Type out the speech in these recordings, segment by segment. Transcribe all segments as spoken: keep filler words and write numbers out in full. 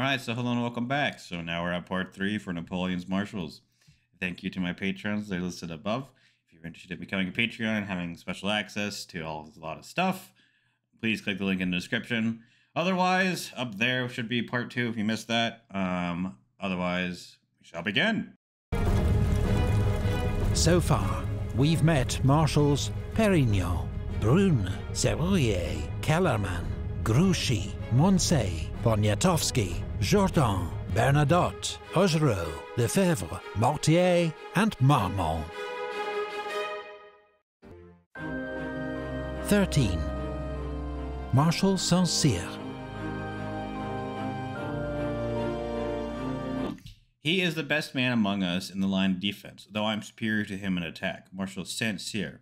All right, so hello and welcome back. So now we're at part three for Napoleon's Marshals. Thank you to my patrons. They're listed above. If you're interested in becoming a Patreon and having special access to all, a lot of stuff, please click the link in the description. Otherwise, up there should be part two if you missed that. Um, otherwise, we shall begin. So far, we've met Marshals Perignon, Brune, Serrurier, Kellerman, Grouchy, Moncey, Poniatowski, Jourdan, Bernadotte, Augereau, Lefebvre, Mortier, and Marmont. thirteen. Marshal Saint Cyr. He is the best man among us in the line of defense, though I'm superior to him in attack. Marshal Saint Cyr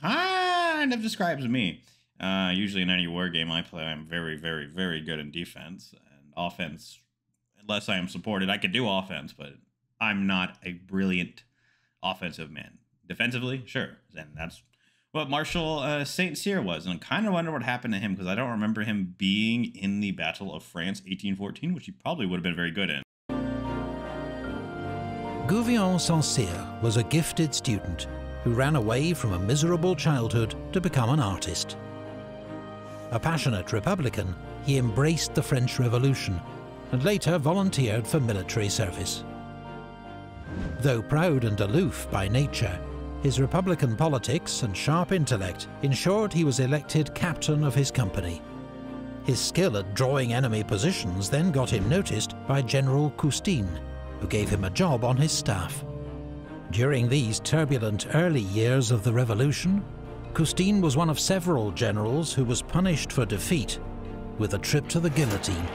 kind of describes me. Uh, usually in any war game I play, I'm very, very, very good in defense and offense. Unless I am supported, I could do offense, but I'm not a brilliant offensive man. Defensively, sure, and that's what Marshal uh, Saint Cyr was. And I kind of wonder what happened to him because I don't remember him being in the Battle of France eighteen fourteen, which he probably would have been very good in. Gouvion Saint Cyr was a gifted student who ran away from a miserable childhood to become an artist. A passionate Republican, he embraced the French Revolution and later volunteered for military service. Though proud and aloof by nature, his Republican politics and sharp intellect ensured he was elected captain of his company. His skill at drawing enemy positions then got him noticed by General Custine, who gave him a job on his staff. During these turbulent early years of the Revolution, Custine was one of several generals who was punished for defeat with a trip to the guillotine.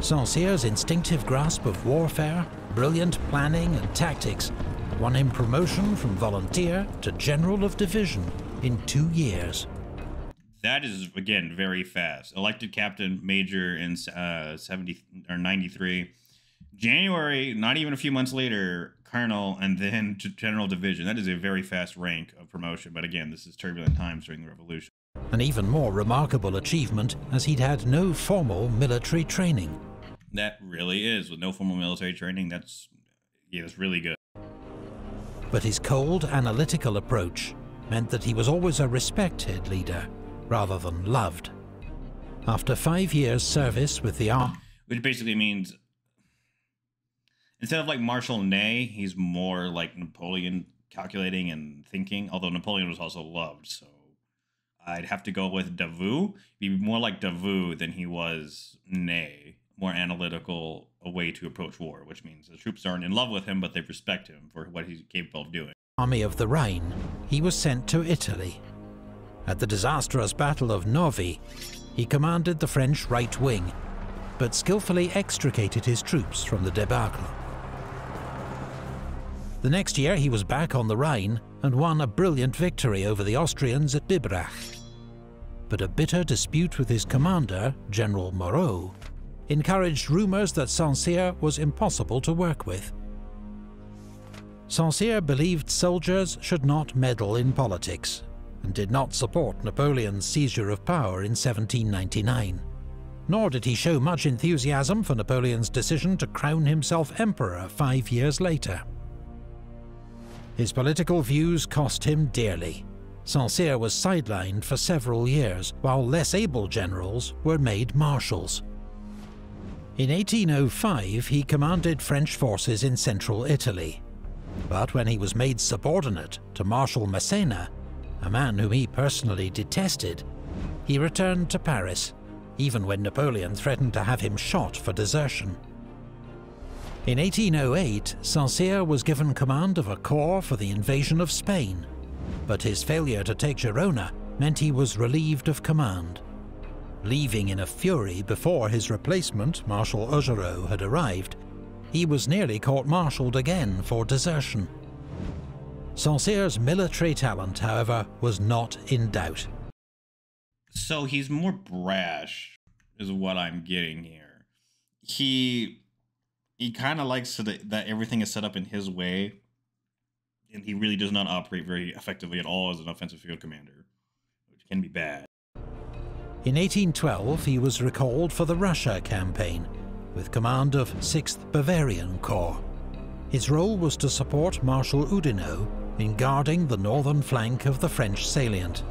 Saint Cyr's instinctive grasp of warfare, brilliant planning and tactics won him promotion from volunteer to general of division in two years. That is, again, very fast. Elected captain major in uh, seventy or ninety-three. January, not even a few months later, colonel, and then general division. That is a very fast rank of promotion, but again, this is turbulent times during the revolution. An even more remarkable achievement, as he'd had no formal military training. That really is. With no formal military training, that's, yeah, that's really good. But his cold, analytical approach meant that he was always a respected leader, rather than loved. After five years' service with the army... Which basically means... Instead of like Marshal Ney, he's more like Napoleon, calculating and thinking, although Napoleon was also loved, so I'd have to go with Davout. He'd be more like Davout than he was Ney. More analytical, a way to approach war, which means the troops aren't in love with him, but they respect him for what he's capable of doing. Army of the Rhine, he was sent to Italy. At the disastrous Battle of Novi, he commanded the French right wing, but skillfully extricated his troops from the debacle. The next year he was back on the Rhine and won a brilliant victory over the Austrians at Bibrach. But a bitter dispute with his commander, General Moreau, encouraged rumours that Saint Cyr was impossible to work with. Saint Cyr believed soldiers should not meddle in politics and did not support Napoleon's seizure of power in seventeen ninety-nine. Nor did he show much enthusiasm for Napoleon's decision to crown himself emperor five years later. His political views cost him dearly. Saint Cyr was sidelined for several years, while less able generals were made marshals. In eighteen oh five, he commanded French forces in central Italy. But when he was made subordinate to Marshal Masséna, a man whom he personally detested, he returned to Paris, even when Napoleon threatened to have him shot for desertion. In eighteen oh eight, Saint Cyr was given command of a corps for the invasion of Spain, but his failure to take Girona meant he was relieved of command, leaving in a fury before his replacement, Marshal Augereau, had arrived. He was nearly court-martialed again for desertion. Saint Cyr's military talent, however, was not in doubt. So he's more brash, is what I'm getting here. He... He kind of likes that, that everything is set up in his way, and he really does not operate very effectively at all as an offensive field commander, which can be bad. In eighteen twelve he was recalled for the Russia campaign, with command of sixth Bavarian Corps. His role was to support Marshal Oudinot in guarding the northern flank of the French salient.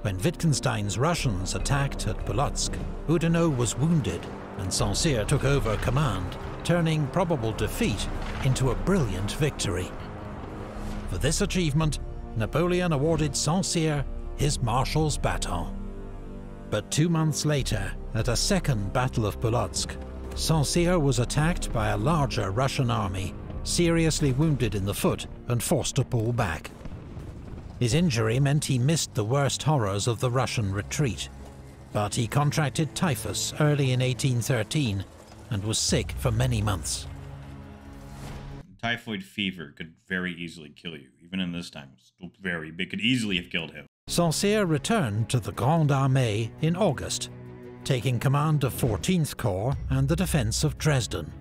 When Wittgenstein's Russians attacked at Polotsk, Oudinot was wounded, and Saint Cyr took over command, turning probable defeat into a brilliant victory. For this achievement, Napoleon awarded Saint Cyr his Marshal's baton. But two months later, at a second Battle of Polotsk, Saint Cyr was attacked by a larger Russian army, seriously wounded in the foot and forced to pull back. His injury meant he missed the worst horrors of the Russian retreat, but he contracted typhus early in eighteen thirteen and was sick for many months. Typhoid fever could very easily kill you, even in this time. Still very, it could easily have killed him. Saint Cyr returned to the Grande Armée in August, taking command of fourteenth Corps and the defence of Dresden.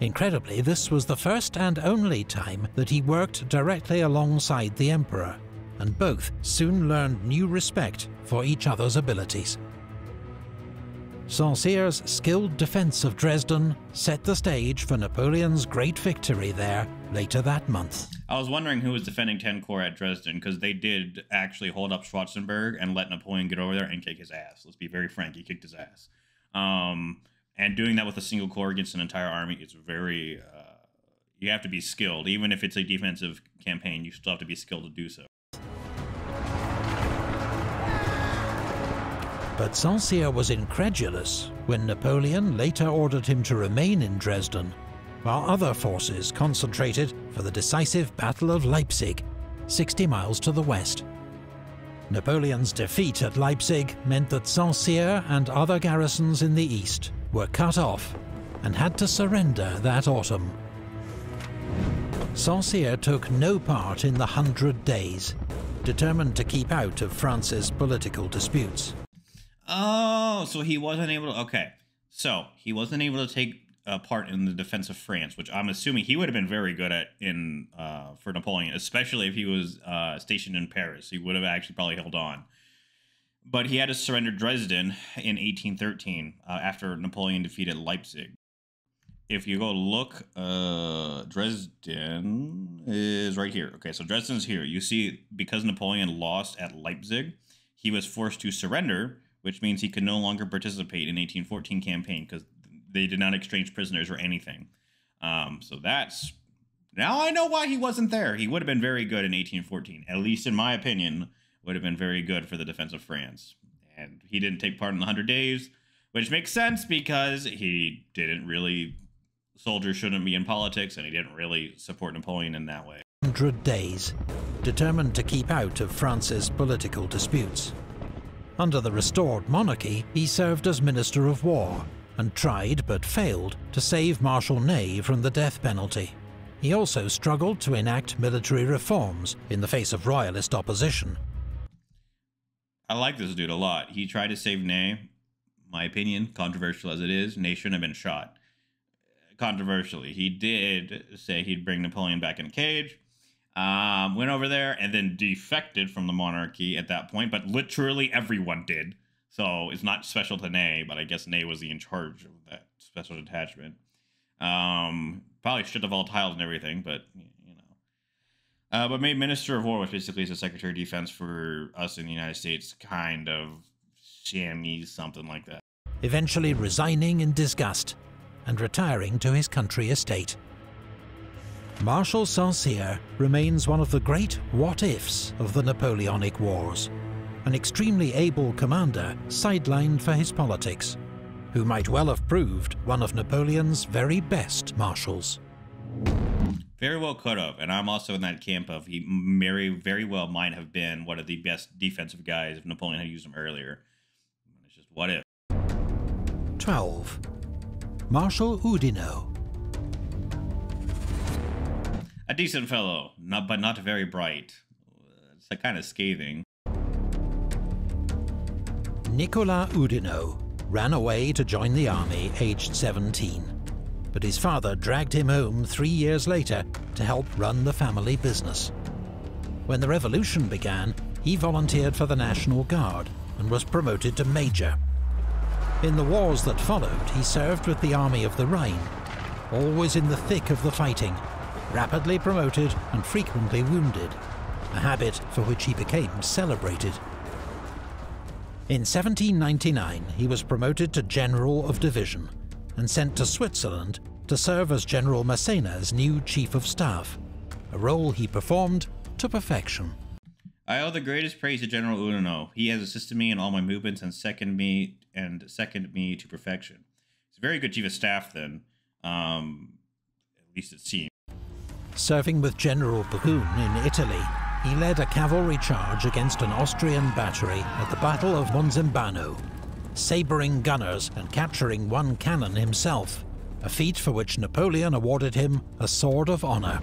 Incredibly, this was the first and only time that he worked directly alongside the Emperor, and both soon learned new respect for each other's abilities. Saint Cyr's skilled defence of Dresden set the stage for Napoleon's great victory there later that month. I was wondering who was defending tenth Corps at Dresden, because they did actually hold up Schwarzenberg and let Napoleon get over there and kick his ass. Let's be very frank, he kicked his ass. Um, and doing that with a single corps against an entire army is very... Uh, you have to be skilled. Even if it's a defensive campaign, you still have to be skilled to do so. But Saint Cyr was incredulous when Napoleon later ordered him to remain in Dresden, while other forces concentrated for the decisive Battle of Leipzig, sixty miles to the west. Napoleon's defeat at Leipzig meant that Saint Cyr and other garrisons in the east were cut off and had to surrender that autumn. Saint Cyr took no part in the Hundred Days, determined to keep out of France's political disputes. Oh, so he wasn't able to, okay. So he wasn't able to take uh, part in the defense of France, which I'm assuming he would have been very good at in uh, for Napoleon, especially if he was uh, stationed in Paris. He would have actually probably held on. But he had to surrender Dresden in eighteen thirteen uh, after Napoleon defeated Leipzig. If you go look, uh, Dresden is right here. Okay, so Dresden's here. You see, because Napoleon lost at Leipzig, he was forced to surrender, which means he could no longer participate in eighteen fourteen campaign because they did not exchange prisoners or anything. Um, so that's... Now I know why he wasn't there. He would have been very good in eighteen fourteen. At least in my opinion, would have been very good for the defense of France. And he didn't take part in the Hundred Days, which makes sense because he didn't really... Soldiers shouldn't be in politics, and he didn't really support Napoleon in that way. Hundred Days, determined to keep out of France's political disputes. Under the restored monarchy, he served as Minister of War, and tried, but failed, to save Marshal Ney from the death penalty. He also struggled to enact military reforms in the face of royalist opposition. I like this dude a lot. He tried to save Ney. My opinion, controversial as it is, Ney shouldn't have been shot. Controversially, he did say he'd bring Napoleon back in a cage. Um, went over there and then defected from the monarchy at that point, but literally everyone did. So it's not special to Ney, but I guess Ney was the in charge of that special detachment. Um, probably should have all tiles and everything, but you know. Uh, but made Minister of War, which basically is the Secretary of Defense for us in the United States, kind of chamois, something like that. Eventually resigning in disgust and retiring to his country estate. Marshal Saint Cyr remains one of the great what-ifs of the Napoleonic Wars, an extremely able commander sidelined for his politics, who might well have proved one of Napoleon's very best marshals. Very well could have, and I'm also in that camp of he very, very well might have been one of the best defensive guys if Napoleon had used him earlier. It's just what if. twelve. Marshal Oudinot. A decent fellow, not, but not very bright. It's like kind of scathing. Nicolas Oudinot ran away to join the army aged seventeen, but his father dragged him home three years later to help run the family business. When the revolution began, he volunteered for the National Guard and was promoted to major. In the wars that followed, he served with the Army of the Rhine, always in the thick of the fighting, rapidly promoted and frequently wounded, a habit for which he became celebrated. In seventeen ninety-nine, he was promoted to General of Division, and sent to Switzerland to serve as General Masséna's new Chief of Staff, a role he performed to perfection. I owe the greatest praise to General Oudinot. He has assisted me in all my movements and seconded me and seconded me to perfection. He's a very good Chief of Staff then, um, at least it seems. Serving with General Bohun in Italy, he led a cavalry charge against an Austrian battery at the Battle of Monzimbano, sabering gunners and capturing one cannon himself, a feat for which Napoleon awarded him a Sword of Honour.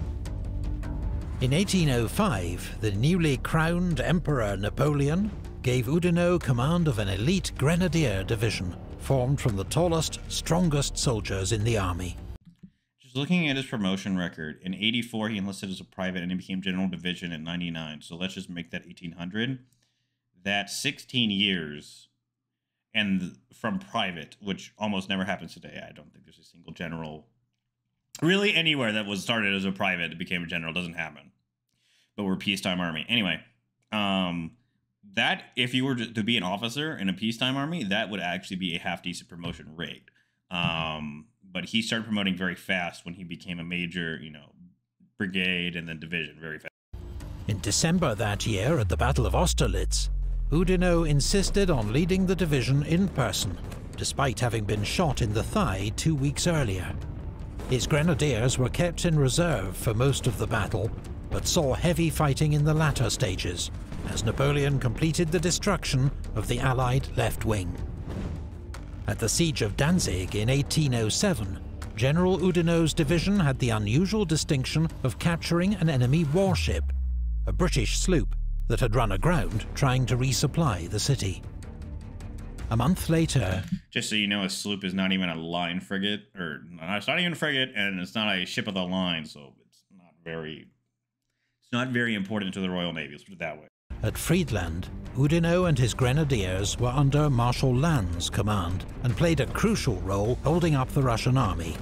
In eighteen oh five, the newly crowned Emperor Napoleon gave Oudinot command of an elite grenadier division, formed from the tallest, strongest soldiers in the army. Just looking at his promotion record, in eighty-four he enlisted as a private and he became General Division in ninety-nine, so let's just make that eighteen hundred. That's sixteen years, and from private, which almost never happens today. I don't think there's a single general really anywhere that was started as a private that became a general. Doesn't happen. But we're a peacetime army. Anyway, um, that, if you were to be an officer in a peacetime army, that would actually be a half decent promotion rate. Um, but he started promoting very fast when he became a major, you know, brigade and then division very fast. In December that year at the Battle of Austerlitz, Oudinot insisted on leading the division in person, despite having been shot in the thigh two weeks earlier. His grenadiers were kept in reserve for most of the battle, but saw heavy fighting in the latter stages, as Napoleon completed the destruction of the Allied left wing. At the Siege of Danzig in eighteen oh seven, General Oudinot's division had the unusual distinction of capturing an enemy warship, a British sloop that had run aground trying to resupply the city. A month later... Just so you know, a sloop is not even a line frigate, or it's not even a frigate, and it's not a ship of the line, so it's not very... It's not very important to the Royal Navy, let's put it that way. At Friedland, Oudinot and his grenadiers were under Marshal Lannes' command, and played a crucial role holding up the Russian army,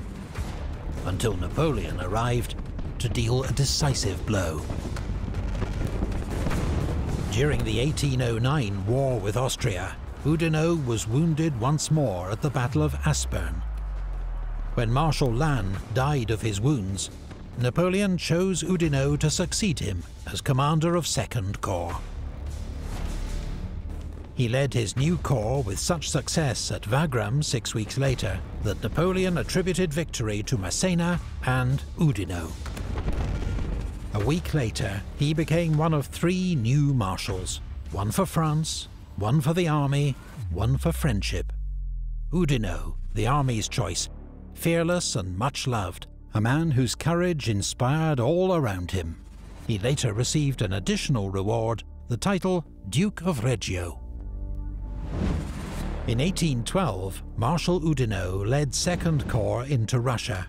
until Napoleon arrived to deal a decisive blow. During the eighteen oh nine war with Austria, Oudinot was wounded once more at the Battle of Aspern. When Marshal Lannes died of his wounds, Napoleon chose Oudinot to succeed him as commander of Second Corps. He led his new corps with such success at Wagram six weeks later that Napoleon attributed victory to Masséna and Oudinot. A week later, he became one of three new marshals, one for France, one for the army, one for friendship. Oudinot, the army's choice, fearless and much loved, a man whose courage inspired all around him. He later received an additional reward, the title Duke of Reggio. In eighteen twelve, Marshal Oudinot led Second Corps into Russia,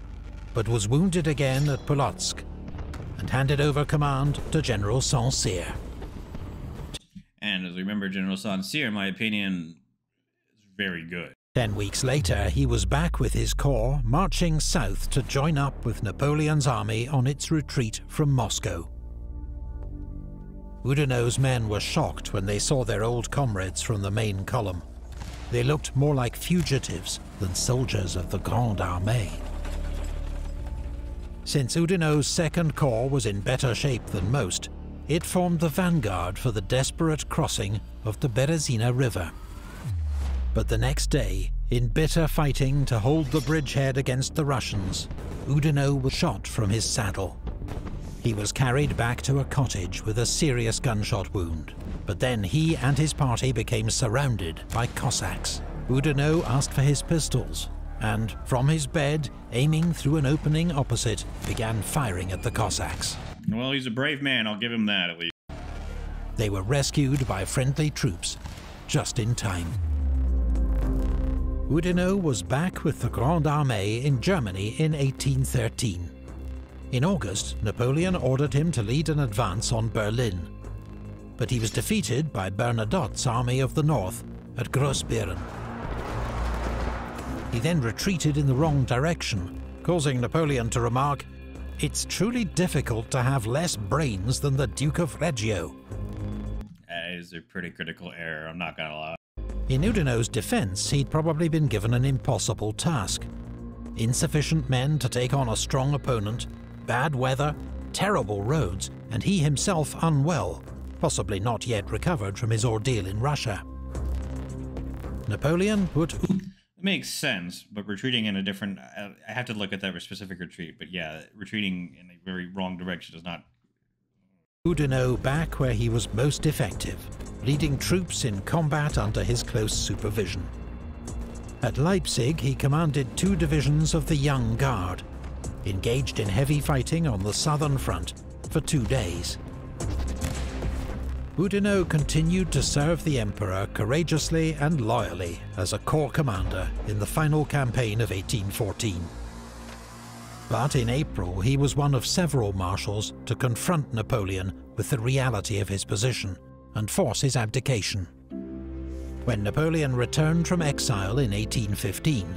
but was wounded again at Polotsk, and handed over command to General Saint Cyr. And as we remember, General Saint Cyr, in my opinion, is very good. Ten weeks later, he was back with his corps, marching south to join up with Napoleon's army on its retreat from Moscow. Oudinot's men were shocked when they saw their old comrades from the main column. They looked more like fugitives than soldiers of the Grande Armée. Since Oudinot's Second Corps was in better shape than most, it formed the vanguard for the desperate crossing of the Berezina River. But the next day, in bitter fighting to hold the bridgehead against the Russians, Oudinot was shot from his saddle. He was carried back to a cottage with a serious gunshot wound, but then he and his party became surrounded by Cossacks. Oudinot asked for his pistols, and from his bed, aiming through an opening opposite, began firing at the Cossacks. Well, he's a brave man, I'll give him that at least. They were rescued by friendly troops, just in time. Oudinot was back with the Grande Armée in Germany in eighteen thirteen. In August, Napoleon ordered him to lead an advance on Berlin. but he was defeated by Bernadotte's army of the north at Grossbeeren. He then retreated in the wrong direction, causing Napoleon to remark, "It's truly difficult to have less brains than the Duke of Reggio." That is a pretty critical error, I'm not gonna lie. In Oudinot's defence, he'd probably been given an impossible task. Insufficient men to take on a strong opponent, bad weather, terrible roads, and he himself unwell, possibly not yet recovered from his ordeal in Russia. Napoleon put... It makes sense, but retreating in a different... I have to look at that specific retreat, but yeah, retreating in a very wrong direction does not... Oudinot back where he was most effective, leading troops in combat under his close supervision. At Leipzig, he commanded two divisions of the Young Guard, engaged in heavy fighting on the southern front for two days. Oudinot continued to serve the Emperor courageously and loyally as a corps commander in the final campaign of eighteen fourteen. But in April, he was one of several marshals to confront Napoleon with the reality of his position and force his abdication. When Napoleon returned from exile in eighteen fifteen,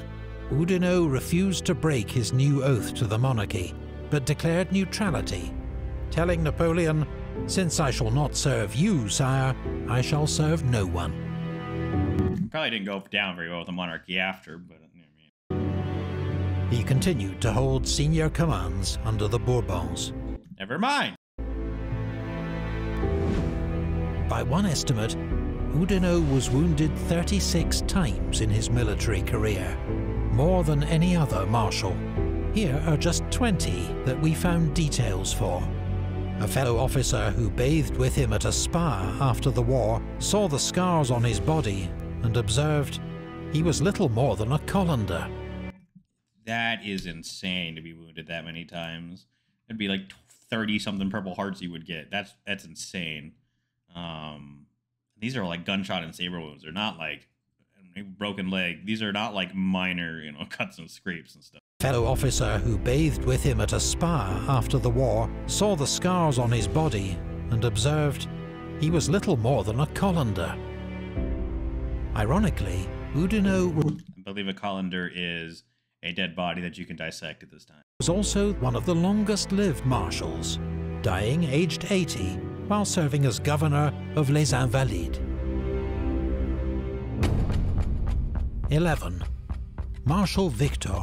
Oudinot refused to break his new oath to the monarchy, but declared neutrality, telling Napoleon, "Since I shall not serve you, sire, I shall serve no one." Probably didn't go down very well with the monarchy after, but... I mean. He continued to hold senior commands under the Bourbons. Never mind! By one estimate, Oudinot was wounded thirty-six times in his military career, more than any other marshal. Here are just twenty that we found details for. A fellow officer who bathed with him at a spa after the war saw the scars on his body and observed, "He was little more than a colander." That is insane to be wounded that many times. It'd be like thirty-something Purple Hearts you would get. That's that's insane. Um, these are like gunshot and saber wounds. They're not like a broken leg. These are not like minor, you know, cuts and scrapes and stuff. Fellow officer who bathed with him at a spa after the war saw the scars on his body and observed, "He was little more than a colander." Ironically, Oudinot... I believe a colander is a dead body that you can dissect at this time. ...was also one of the longest-lived marshals, dying aged eighty while serving as governor of Les Invalides. eleven. Marshal Victor.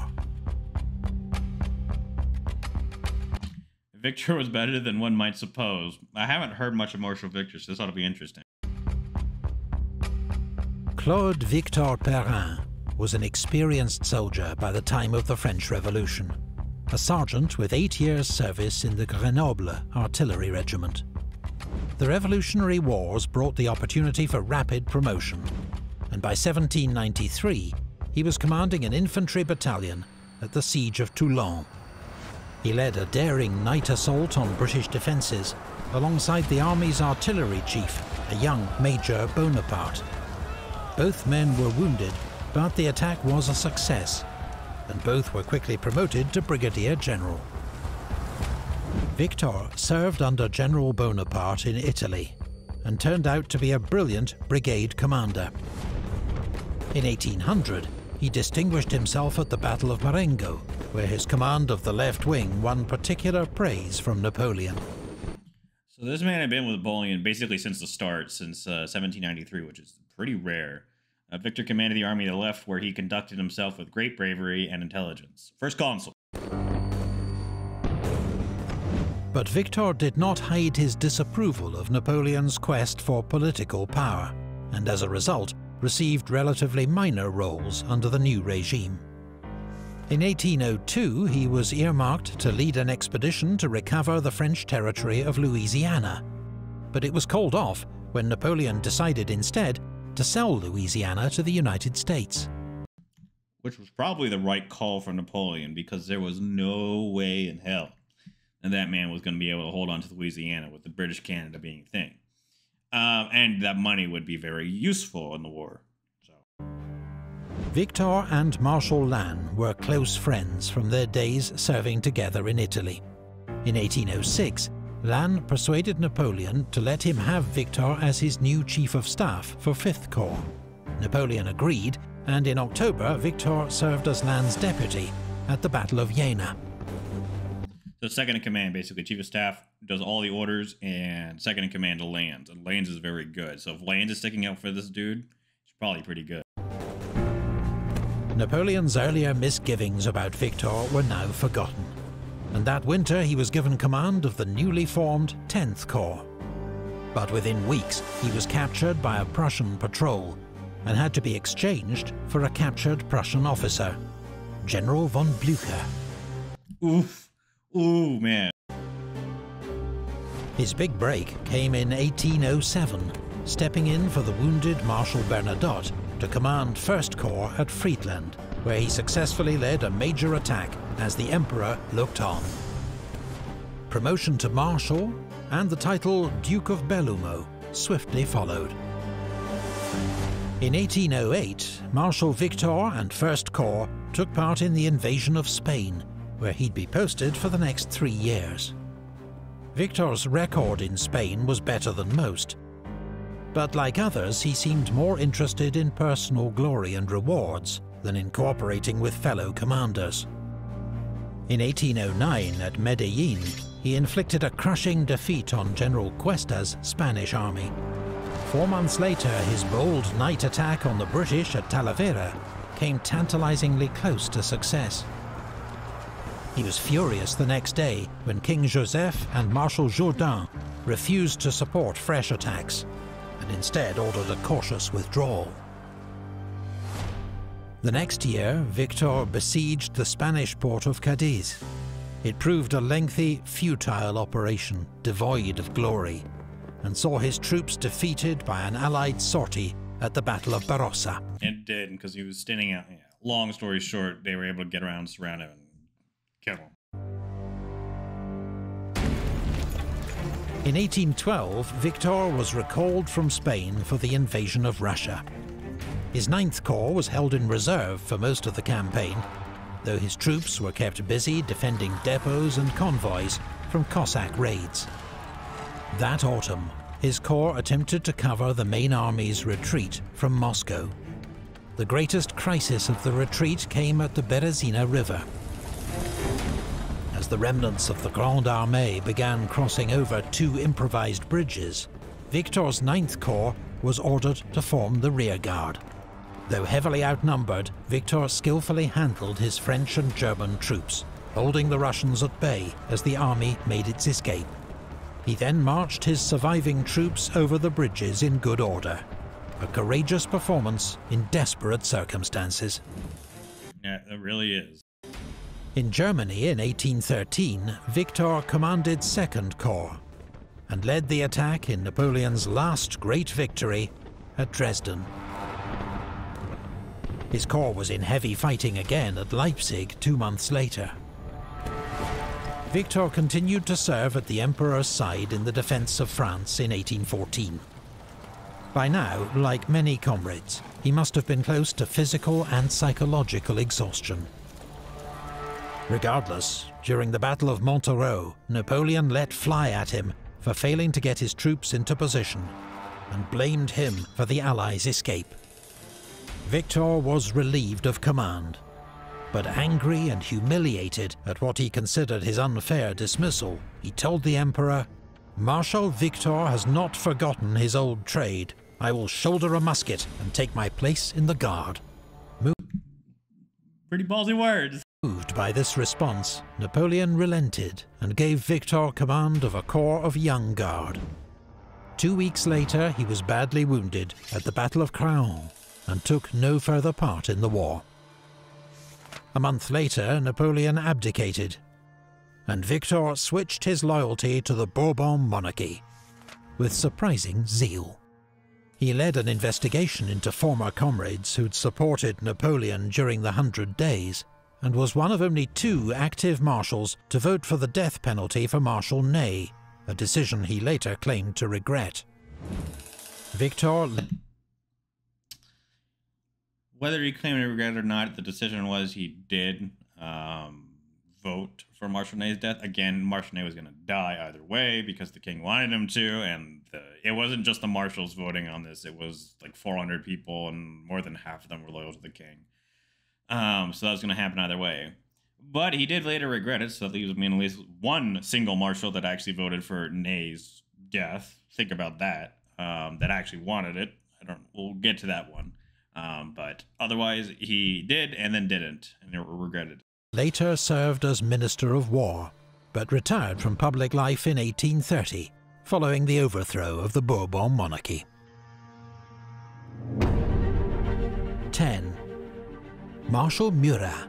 Victor was better than one might suppose. I haven't heard much of Marshal Victor, so this ought to be interesting. Claude Victor Perrin was an experienced soldier by the time of the French Revolution, a sergeant with eight years' service in the Grenoble Artillery Regiment. The Revolutionary Wars brought the opportunity for rapid promotion, and by seventeen ninety-three, he was commanding an infantry battalion at the Siege of Toulon. He led a daring night assault on British defences, alongside the army's artillery chief, a young Major Bonaparte. Both men were wounded, but the attack was a success, and both were quickly promoted to Brigadier General. Victor served under General Bonaparte in Italy, and turned out to be a brilliant brigade commander. In eighteen hundred, he distinguished himself at the Battle of Marengo, where his command of the left wing won particular praise from Napoleon. So this man had been with Napoleon basically since the start, since uh, seventeen ninety-three, which is pretty rare. Uh, Victor commanded the army of the left, where he conducted himself with great bravery and intelligence. First consul. But Victor did not hide his disapproval of Napoleon's quest for political power, and as a result, received relatively minor roles under the new regime. In eighteen oh two, he was earmarked to lead an expedition to recover the French territory of Louisiana, but it was called off when Napoleon decided instead to sell Louisiana to the United States. Which was probably the right call for Napoleon, because there was no way in hell that that man was going to be able to hold on to Louisiana with the British Canada being a thing. Um, and that money would be very useful in the war. So. Victor and Marshal Lannes were close friends from their days serving together in Italy. In eighteen oh six, Lannes persuaded Napoleon to let him have Victor as his new Chief of Staff for fifth corps. Napoleon agreed, and in October Victor served as Lannes' deputy at the Battle of Jena. So second-in-command, basically. Chief of Staff does all the orders, and second-in-command to Lannes. And Lannes is very good. So if Lannes is sticking out for this dude, he's probably pretty good. Napoleon's earlier misgivings about Victor were now forgotten. And that winter he was given command of the newly formed tenth corps. But within weeks he was captured by a Prussian patrol and had to be exchanged for a captured Prussian officer, General von Blücher. Oof. Ooh, man. His big break came in eighteen oh seven, stepping in for the wounded Marshal Bernadotte to command first corps at Friedland, where he successfully led a major attack as the Emperor looked on. Promotion to Marshal and the title Duke of Bellumo swiftly followed. In eighteen oh eight, Marshal Victor and first corps took part in the invasion of Spain, where he'd be posted for the next three years. Victor's record in Spain was better than most, but like others he seemed more interested in personal glory and rewards than in cooperating with fellow commanders. In eighteen oh nine at Medellin, he inflicted a crushing defeat on General Cuesta's Spanish army. Four months later, his bold night attack on the British at Talavera came tantalizingly close to success. He was furious the next day when King Joseph and Marshal Jourdan refused to support fresh attacks, and instead ordered a cautious withdrawal. The next year, Victor besieged the Spanish port of Cadiz. It proved a lengthy, futile operation, devoid of glory, and saw his troops defeated by an allied sortie at the Battle of Barossa. It did, because he was standing out. Yeah. Long story short, they were able to get around and surround him and kill him. In eighteen twelve, Victor was recalled from Spain for the invasion of Russia. His ninth corps was held in reserve for most of the campaign, though his troops were kept busy defending depots and convoys from Cossack raids. That autumn, his corps attempted to cover the main army's retreat from Moscow. The greatest crisis of the retreat came at the Berezina River. As the remnants of the Grande Armée began crossing over two improvised bridges, Victor's ninth corps was ordered to form the rearguard. Though heavily outnumbered, Victor skillfully handled his French and German troops, holding the Russians at bay as the army made its escape. He then marched his surviving troops over the bridges in good order. A courageous performance in desperate circumstances. Yeah, it really is. In Germany in eighteen thirteen, Victor commanded second corps and led the attack in Napoleon's last great victory at Dresden. His corps was in heavy fighting again at Leipzig two months later. Victor continued to serve at the Emperor's side in the defense of France in eighteen fourteen. By now, like many comrades, he must have been close to physical and psychological exhaustion. Regardless, during the Battle of Montereau, Napoleon let fly at him for failing to get his troops into position, and blamed him for the Allies' escape. Victor was relieved of command, but angry and humiliated at what he considered his unfair dismissal, he told the Emperor, "Marshal Victor has not forgotten his old trade. I will shoulder a musket and take my place in the guard." Mo- Pretty ballsy words. Moved by this response, Napoleon relented and gave Victor command of a corps of young guard. Two weeks later, he was badly wounded at the Battle of Craon, and took no further part in the war. A month later, Napoleon abdicated, and Victor switched his loyalty to the Bourbon monarchy with surprising zeal. He led an investigation into former comrades who'd supported Napoleon during the Hundred Days, and was one of only two active marshals to vote for the death penalty for Marshal Ney, a decision he later claimed to regret. Victor... Whether he claimed to regret it or not, the decision was he did um, vote for Marshal Ney's death. Again, Marshal Ney was going to die either way because the king wanted him to, and the, it wasn't just the marshals voting on this. It was like four hundred people, and more than half of them were loyal to the king. Um, so that was going to happen either way. But he did later regret it, so that leaves, I mean, at least one single marshal that actually voted for Ney's death. Think about that. Um, that actually wanted it. I don't. We'll get to that one. Um, but otherwise, he did and then didn't, and it regretted. Later served as Minister of War, but retired from public life in eighteen thirty, following the overthrow of the Bourbon monarchy. ten. Marshal Murat.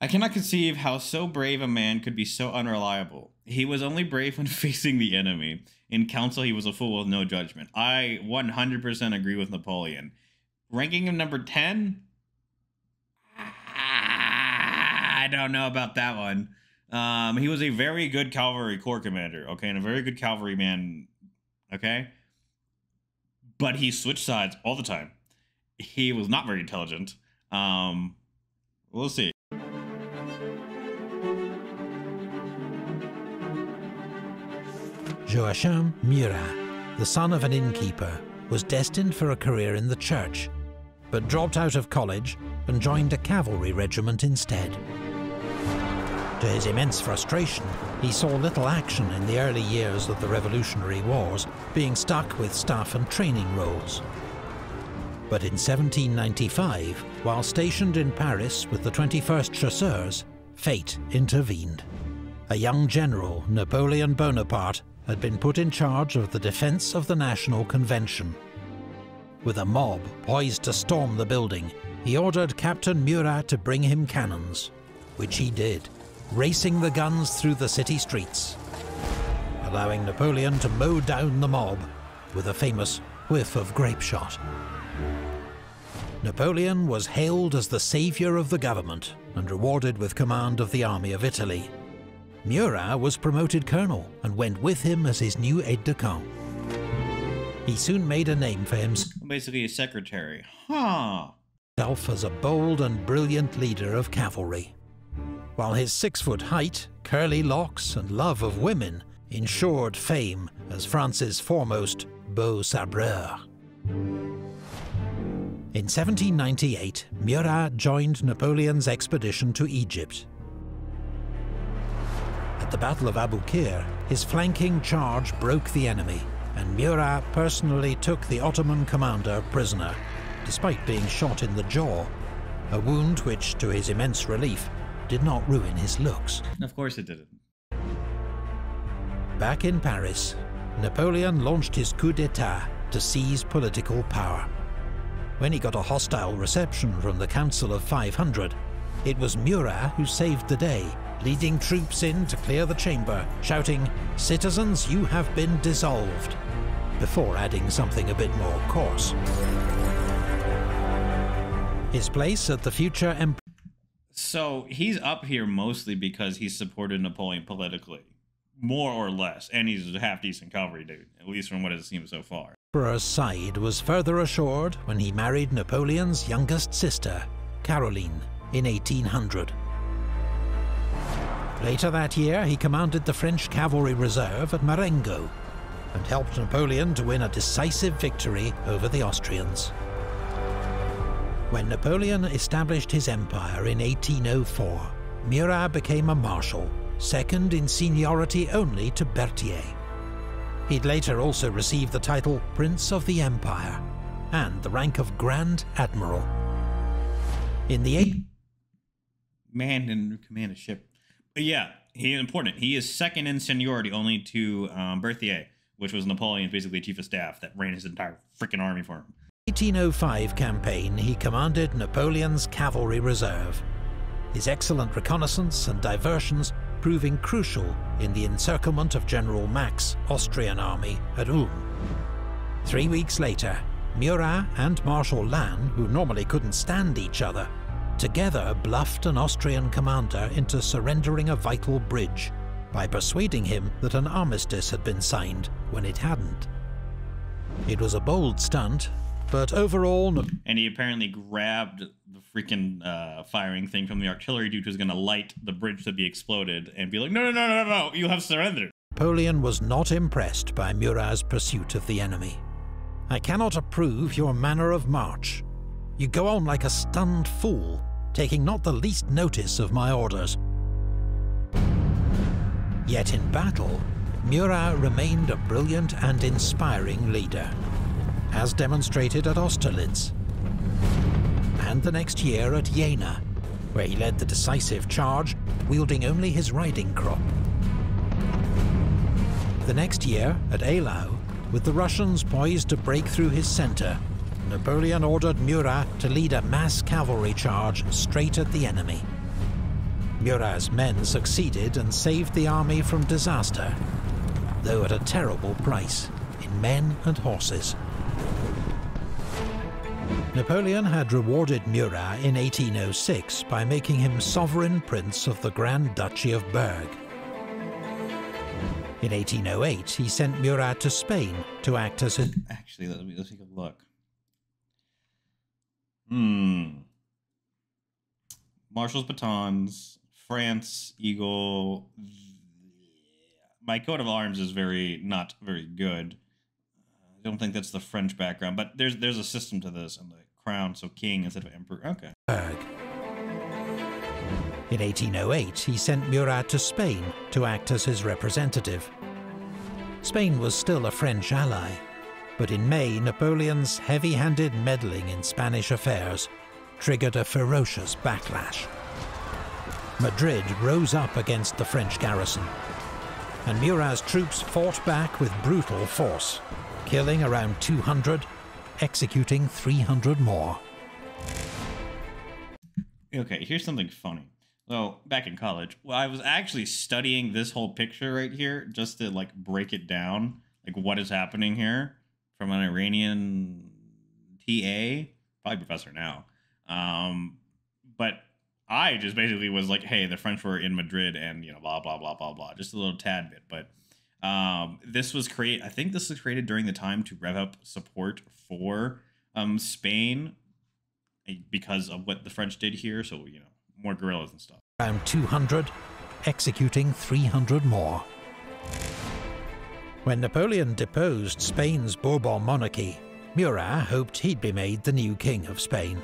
I cannot conceive how so brave a man could be so unreliable. He was only brave when facing the enemy. In council, he was a fool with no judgment. I one hundred percent agree with Napoleon. Ranking him number ten? I don't know about that one. Um, he was a very good cavalry corps commander, okay, and a very good cavalry man, okay? But he switched sides all the time. He was not very intelligent. Um, we'll see. Joachim Murat, the son of an innkeeper, was destined for a career in the church, but dropped out of college and joined a cavalry regiment instead. To his immense frustration, he saw little action in the early years of the Revolutionary Wars, being stuck with staff and training roles. But in seventeen ninety-five, while stationed in Paris with the twenty-first Chasseurs, fate intervened. A young general, Napoleon Bonaparte, had been put in charge of the defence of the National Convention. With a mob poised to storm the building, he ordered Captain Murat to bring him cannons, which he did, racing the guns through the city streets, allowing Napoleon to mow down the mob with a famous whiff of grape shot. Napoleon was hailed as the saviour of the government and rewarded with command of the Army of Italy. Murat was promoted colonel and went with him as his new aide-de-camp. He soon made a name for himself. Basically a secretary. Huh. As a bold and brilliant leader of cavalry. While his six-foot height, curly locks and love of women ensured fame as France's foremost beau sabreur. In seventeen ninety-eight, Murat joined Napoleon's expedition to Egypt. At the Battle of Aboukir, his flanking charge broke the enemy, and Murat personally took the Ottoman commander prisoner, despite being shot in the jaw, a wound which, to his immense relief, did not ruin his looks. Of course it didn't. Back in Paris, Napoleon launched his coup d'etat to seize political power. When he got a hostile reception from the Council of five hundred, it was Murat who saved the day, leading troops in to clear the chamber, shouting, "Citizens, you have been dissolved," before adding something a bit more coarse. His place at the future Empire. So he's up here mostly because he supported Napoleon politically, more or less, and he's a half-decent cavalry dude, at least from what it seems so far. Emperor's side was further assured when he married Napoleon's youngest sister, Caroline, in eighteen hundred. Later that year, he commanded the French Cavalry Reserve at Marengo and helped Napoleon to win a decisive victory over the Austrians. When Napoleon established his empire in eighteen oh four, Murat became a marshal, second in seniority only to Berthier. He'd later also receive the title Prince of the Empire and the rank of Grand Admiral. In the eight... Man in command of ship. Yeah, he is important. He is second in seniority only to um, Berthier, which was Napoleon's basically chief of staff that ran his entire freaking army for him. eighteen oh five campaign, he commanded Napoleon's Cavalry Reserve, his excellent reconnaissance and diversions proving crucial in the encirclement of General Mack's Austrian army at Ulm. Three weeks later, Murat and Marshal Lannes, who normally couldn't stand each other, together bluffed an Austrian commander into surrendering a vital bridge by persuading him that an armistice had been signed when it hadn't. It was a bold stunt, But overall, no. And he apparently grabbed the freaking uh, firing thing from the artillery dude who's going to light the bridge to be exploded and be like, no, no, no, no, no, no, you have surrendered. Napoleon was not impressed by Murat's pursuit of the enemy. I cannot approve your manner of march. You go on like a stunned fool, taking not the least notice of my orders. Yet in battle, Murat remained a brilliant and inspiring leader, as demonstrated at Austerlitz, and the next year at Jena, where he led the decisive charge, wielding only his riding crop. The next year, at Eylau, with the Russians poised to break through his centre, Napoleon ordered Murat to lead a mass cavalry charge straight at the enemy. Murat's men succeeded and saved the army from disaster, though at a terrible price in men and horses. Napoleon had rewarded Murat in eighteen oh six by making him sovereign prince of the Grand Duchy of Berg. In eighteen oh eight, he sent Murat to Spain to act as a... Actually, let me, let's take a look. Hmm. Marshal's Batons, France, Eagle... My coat of arms is very, not very good. I don't think that's the French background, but there's there's a system to this, and the crown, so king instead of emperor. Okay. In eighteen oh eight, he sent Murat to Spain to act as his representative. Spain was still a French ally, but in May, Napoleon's heavy-handed meddling in Spanish affairs triggered a ferocious backlash. Madrid rose up against the French garrison, and Murat's troops fought back with brutal force, killing around two hundred, executing three hundred more. Okay, here's something funny. Well, back in college, well, I was actually studying this whole picture right here just to, like, break it down, like, what is happening here from an Iranian T A, probably professor now. Um, but I just basically was like, hey, the French were in Madrid and, you know, blah, blah, blah, blah, blah, just a little tad bit, but... Um, this was create. I think this was created during the time to rev up support for um, Spain because of what the French did here. So, you know, more guerrillas and stuff. Around two hundred, executing three hundred more. When Napoleon deposed Spain's Bourbon monarchy, Murat hoped he'd be made the new king of Spain.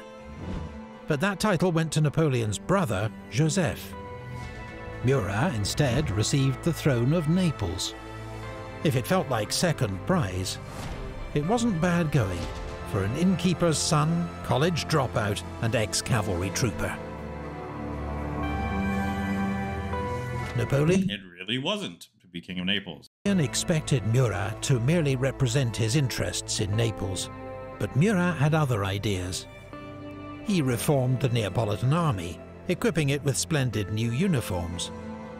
But that title went to Napoleon's brother, Joseph. Murat instead received the throne of Naples. If it felt like second prize, it wasn't bad going for an innkeeper's son, college dropout, and ex-cavalry trooper. Napoleon... It really wasn't to be king of Naples. Napoleon expected Murat to merely represent his interests in Naples, but Murat had other ideas. He reformed the Neapolitan army, equipping it with splendid new uniforms,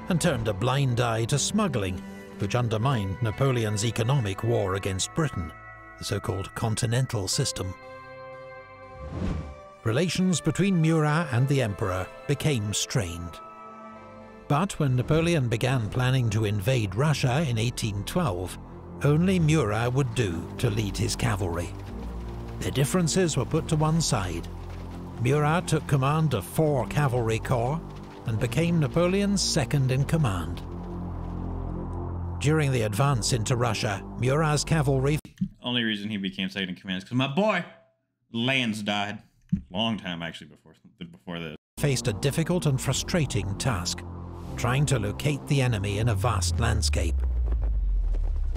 and turned a blind eye to smuggling, which undermined Napoleon's economic war against Britain, the so-called continental system. Relations between Murat and the Emperor became strained. But when Napoleon began planning to invade Russia in eighteen twelve, only Murat would do to lead his cavalry. Their differences were put to one side. Murat took command of four cavalry corps and became Napoleon's second in command. During the advance into Russia, Murat's cavalry... Only reason he became second in command is because my boy Lannes died. Long time, actually, before, before this. ...faced a difficult and frustrating task, trying to locate the enemy in a vast landscape.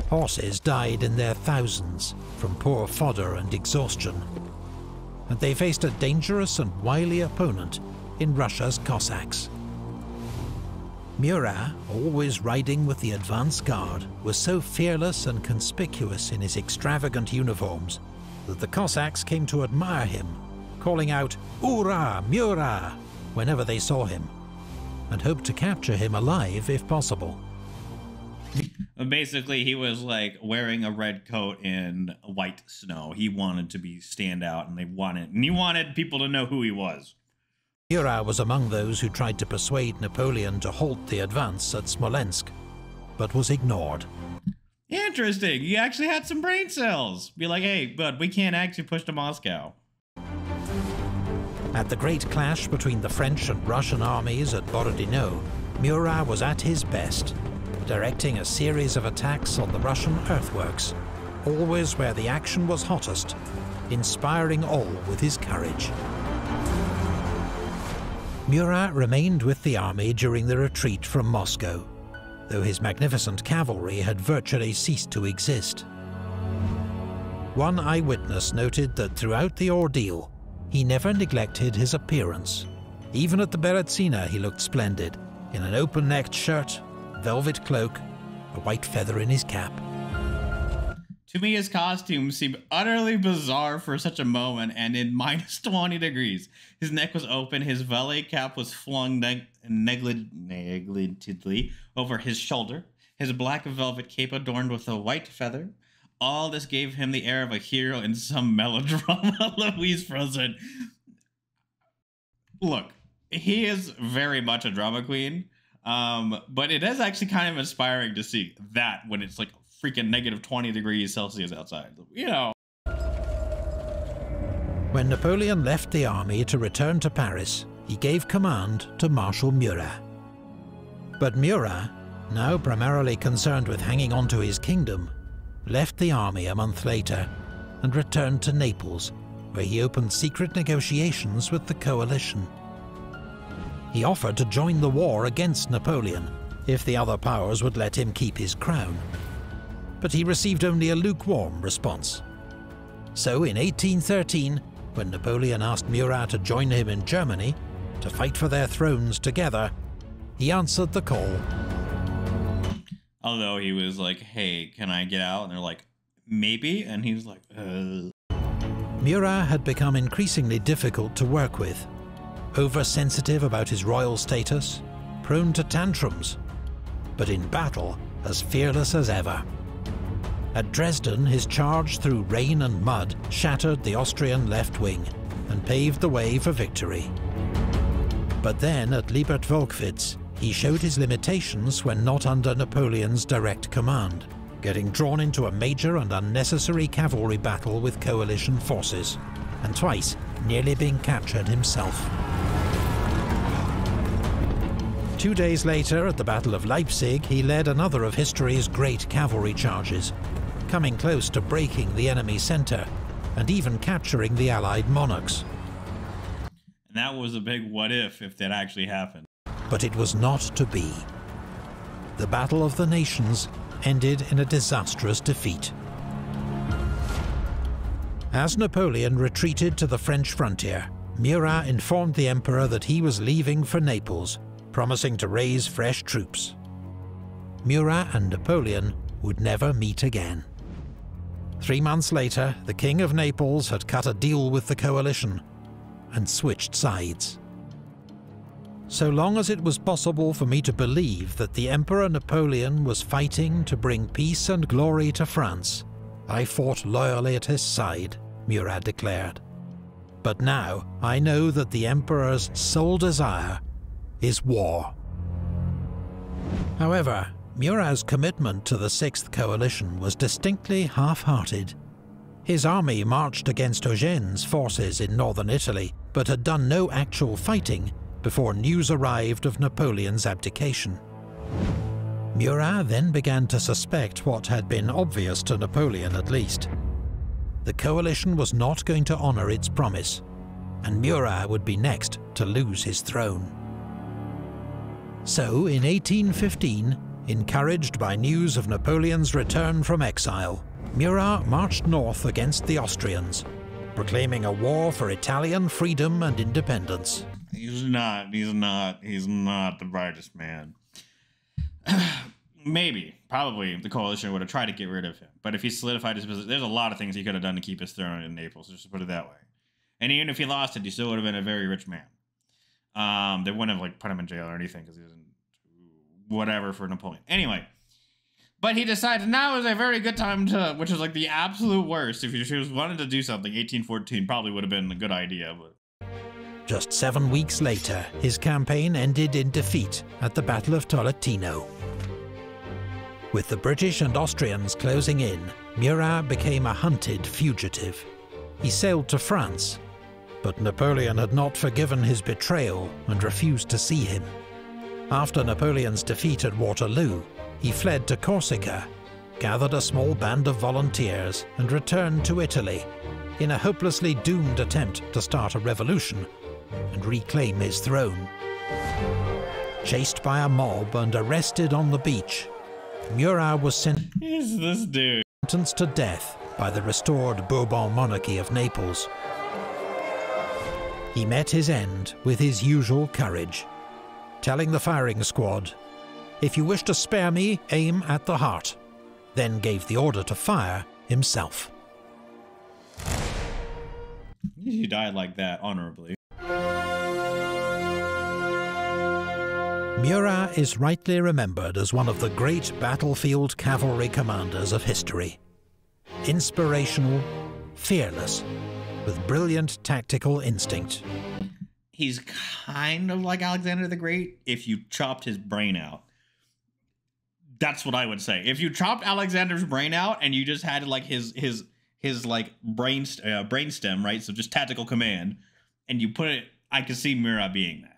Horses died in their thousands from poor fodder and exhaustion, and they faced a dangerous and wily opponent in Russia's Cossacks. Murat, always riding with the advance guard, was so fearless and conspicuous in his extravagant uniforms that the Cossacks came to admire him, calling out, "Hurrah, Murat!" whenever they saw him, and hoped to capture him alive if possible. Basically, he was like wearing a red coat in white snow. He wanted to be stand out, and they wanted, and he wanted people to know who he was. Murat was among those who tried to persuade Napoleon to halt the advance at Smolensk, but was ignored. Interesting. You actually had some brain cells. Be like, hey, bud, we can't actually push to Moscow. At the great clash between the French and Russian armies at Borodino, Murat was at his best, directing a series of attacks on the Russian earthworks, always where the action was hottest, inspiring all with his courage. Murat remained with the army during the retreat from Moscow, though his magnificent cavalry had virtually ceased to exist. One eyewitness noted that throughout the ordeal, he never neglected his appearance. Even at the Berezina he looked splendid, in an open-necked shirt, velvet cloak, a white feather in his cap. To me, his costume seemed utterly bizarre for such a moment, and in minus twenty degrees. His neck was open, his valet cap was flung neg neglig negligently over his shoulder, his black velvet cape adorned with a white feather. All this gave him the air of a hero in some melodrama. Louise Frozen. Look, he is very much a drama queen, um, but it is actually kind of inspiring to see that when it's like freaking negative twenty degrees Celsius outside, you know. When Napoleon left the army to return to Paris, he gave command to Marshal Murat. But Murat, now primarily concerned with hanging on to his kingdom, left the army a month later and returned to Naples, where he opened secret negotiations with the coalition. He offered to join the war against Napoleon if the other powers would let him keep his crown, but he received only a lukewarm response. So in eighteen thirteen, when Napoleon asked Murat to join him in Germany to fight for their thrones together, he answered the call. Although he was like, hey, can I get out? And they're like, maybe? And he was like, ugh. Murat had become increasingly difficult to work with, oversensitive about his royal status, prone to tantrums, but in battle, as fearless as ever. At Dresden, his charge through rain and mud shattered the Austrian left wing and paved the way for victory. But then at Liebertwolkwitz, he showed his limitations when not under Napoleon's direct command, getting drawn into a major and unnecessary cavalry battle with coalition forces, and twice nearly being captured himself. Two days later, at the Battle of Leipzig, he led another of history's great cavalry charges, coming close to breaking the enemy centre, and even capturing the Allied monarchs. And that was a big what if, if that actually happened. But it was not to be. The Battle of the Nations ended in a disastrous defeat. As Napoleon retreated to the French frontier, Murat informed the Emperor that he was leaving for Naples, promising to raise fresh troops. Murat and Napoleon would never meet again. Three months later, the King of Naples had cut a deal with the coalition and switched sides. So long as it was possible for me to believe that the Emperor Napoleon was fighting to bring peace and glory to France, I fought loyally at his side, Murat declared. But now I know that the Emperor's sole desire is war. However, Murat's commitment to the Sixth Coalition was distinctly half-hearted. His army marched against Eugene's forces in northern Italy, but had done no actual fighting before news arrived of Napoleon's abdication. Murat then began to suspect what had been obvious to Napoleon at least. The coalition was not going to honour its promise, and Murat would be next to lose his throne. So, in eighteen fifteen, encouraged by news of Napoleon's return from exile, Murat marched north against the Austrians, proclaiming a war for Italian freedom and independence. He's not, he's not, he's not the brightest man. Maybe, probably, the coalition would have tried to get rid of him, but if he solidified his position, there's a lot of things he could have done to keep his throne in Naples, just to put it that way. And even if he lost it, he still would have been a very rich man. Um, they wouldn't have like put him in jail or anything because he was in whatever for Napoleon. Anyway, but he decided now is a very good time to, which was like the absolute worst. If he was wanted to do something, eighteen fourteen probably would have been a good idea. But just seven weeks later, his campaign ended in defeat at the Battle of Tolentino. With the British and Austrians closing in, Murat became a hunted fugitive. He sailed to France, but Napoleon had not forgiven his betrayal and refused to see him. After Napoleon's defeat at Waterloo, he fled to Corsica, gathered a small band of volunteers and returned to Italy, in a hopelessly doomed attempt to start a revolution and reclaim his throne. Chased by a mob and arrested on the beach, Murat was sen- Who's this dude? sentenced to death by the restored Bourbon monarchy of Naples. He met his end with his usual courage, telling the firing squad, "If you wish to spare me, aim at the heart," then gave the order to fire himself. He died like that, honorably. Murat is rightly remembered as one of the great battlefield cavalry commanders of history. Inspirational, fearless, with brilliant tactical instinct. He's kind of like Alexander the Great if you chopped his brain out. That's what I would say. If you chopped Alexander's brain out and you just had like his his his like brain uh, brainstem, right? So just tactical command, and you put it. I could see Murat being that.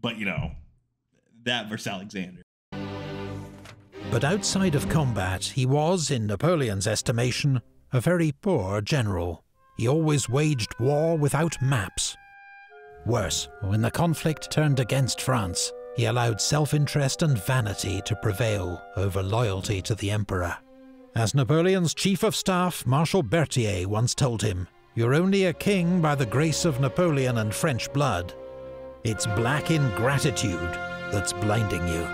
But, you know, that versus Alexander. But outside of combat, he was, in Napoleon's estimation, a very poor general. He always waged war without maps. Worse, when the conflict turned against France, he allowed self-interest and vanity to prevail over loyalty to the emperor. As Napoleon's chief of staff, Marshal Berthier, once told him, "You're only a king by the grace of Napoleon and French blood. It's black ingratitude that's blinding you."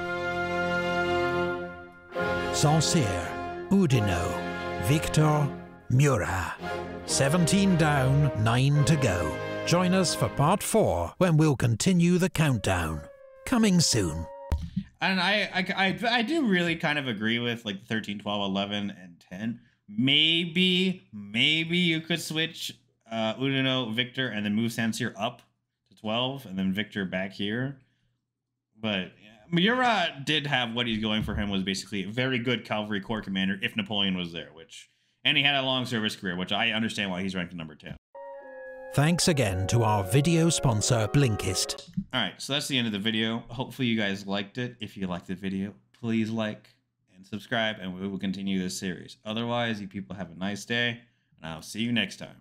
Saint Cyr, Oudinot, Victor, Murat. seventeen down, nine to go. Join us for part four when we'll continue the countdown. Coming soon. And I, I, I, I do really kind of agree with like thirteen, twelve, eleven, and ten. Maybe, maybe you could switch uh, Oudinot, Victor, and then move Saint Cyr up. twelve, and then Victor back here. But yeah, Murat did have what he's going for him was basically a very good cavalry corps commander if Napoleon was there, which, and he had a long service career, which I understand why he's ranked number ten. Thanks again to our video sponsor, Blinkist. All right, so that's the end of the video. Hopefully you guys liked it. If you liked the video, please like and subscribe, and we will continue this series. Otherwise, you people have a nice day, and I'll see you next time.